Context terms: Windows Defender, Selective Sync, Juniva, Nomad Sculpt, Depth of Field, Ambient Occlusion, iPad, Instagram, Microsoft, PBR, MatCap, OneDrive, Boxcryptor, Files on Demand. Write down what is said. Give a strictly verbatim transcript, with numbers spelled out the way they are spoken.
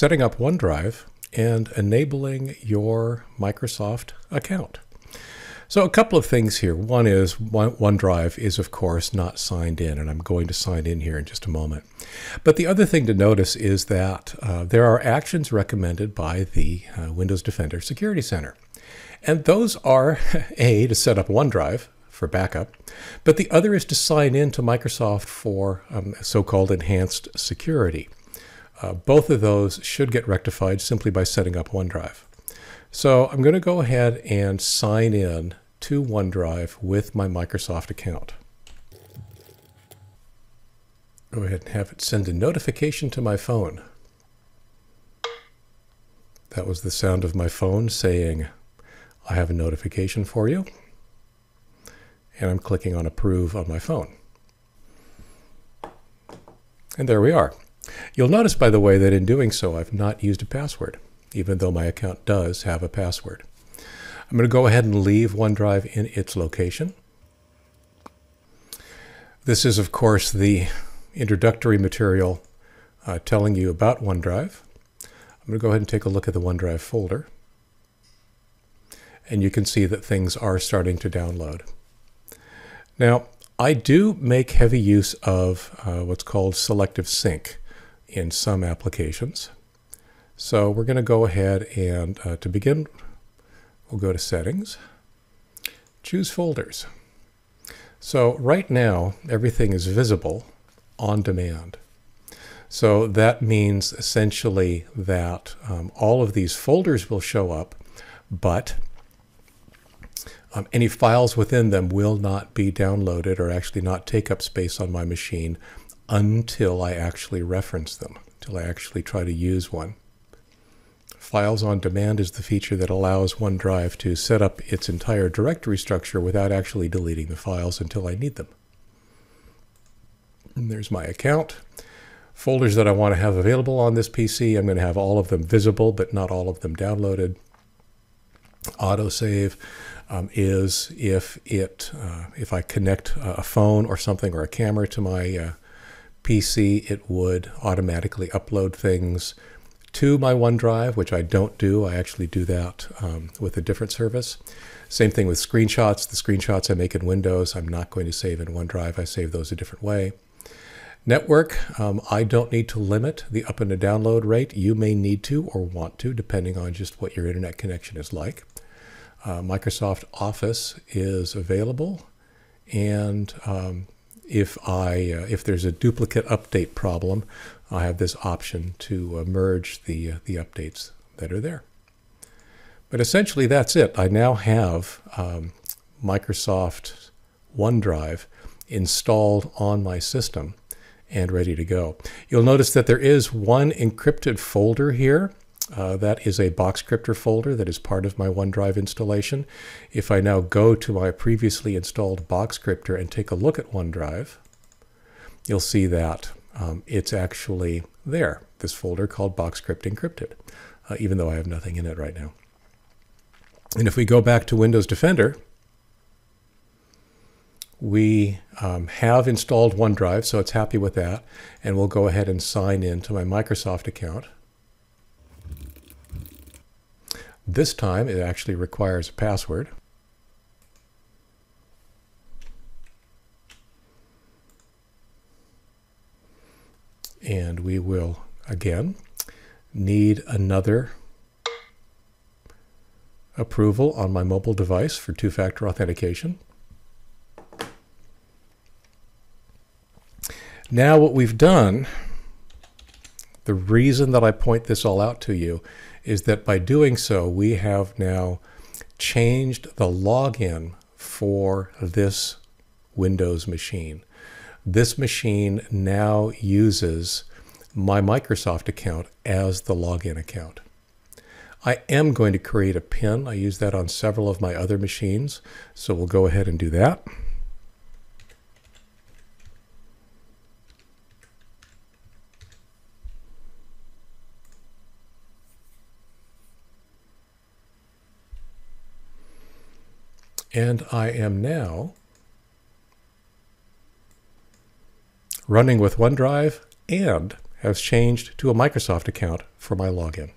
setting up OneDrive and enabling your Microsoft account. So a couple of things here. One is OneDrive is, of course, not signed in, and I'm going to sign in here in just a moment. But the other thing to notice is that uh, there are actions recommended by the uh, Windows Defender Security Center. And those are, A, to set up OneDrive for backup, but the other is to sign in to Microsoft for um, so-called enhanced security. Uh, both of those should get rectified simply by setting up OneDrive. So I'm going to go ahead and sign in to OneDrive with my Microsoft account. Go ahead and have it send a notification to my phone. That was the sound of my phone saying, I have a notification for you. And I'm clicking on approve on my phone. And there we are. You'll notice, by the way, that in doing so, I've not used a password, even though my account does have a password. I'm going to go ahead and leave OneDrive in its location. This is, of course, the introductory material uh, telling you about OneDrive. I'm going to go ahead and take a look at the OneDrive folder. And you can see that things are starting to download. Now, I do make heavy use of uh, what's called Selective Sync in some applications. So we're going to go ahead and uh, to begin, we'll go to Settings, choose Folders. So right now, everything is visible on demand. So that means essentially that um, all of these folders will show up, but um, any files within them will not be downloaded or actually not take up space on my machine until I actually reference them, until I actually try to use one. Files on Demand is the feature that allows OneDrive to set up its entire directory structure without actually deleting the files until I need them. And there's my account. Folders that I want to have available on this P C, I'm going to have all of them visible, but not all of them downloaded. Autosave um, is if, it, uh, if I connect a phone or something or a camera to my uh, P C, it would automatically upload things to my OneDrive, which I don't do. I actually do that um, with a different service. Same thing with screenshots. The screenshots I make in Windows, I'm not going to save in OneDrive. I save those a different way. Network, um, I don't need to limit the up and the download rate. You may need to or want to, depending on just what your internet connection is like. Uh, Microsoft Office is available. And um, if, I, uh, if there's a duplicate update problem, I have this option to uh, merge the, uh, the updates that are there. But essentially, that's it. I now have um, Microsoft OneDrive installed on my system and ready to go. You'll notice that there is one encrypted folder here. Uh, that is a Boxcryptor folder that is part of my OneDrive installation. If I now go to my previously installed Boxcryptor and take a look at OneDrive, you'll see that Um, it's actually there, this folder called Boxcrypt Encrypted, uh, even though I have nothing in it right now. And if we go back to Windows Defender, we um, have installed OneDrive, so it's happy with that. And we'll go ahead and sign in to my Microsoft account. This time, it actually requires a password. And we will, again, need another approval on my mobile device for two-factor authentication. Now what we've done, the reason that I point this all out to you is that by doing so, we have now changed the login for this Windows machine. This machine now uses my Microsoft account as the login account. I am going to create a PIN. I use that on several of my other machines, so we'll go ahead and do that. And I am now running with OneDrive and has changed to a Microsoft account for my login.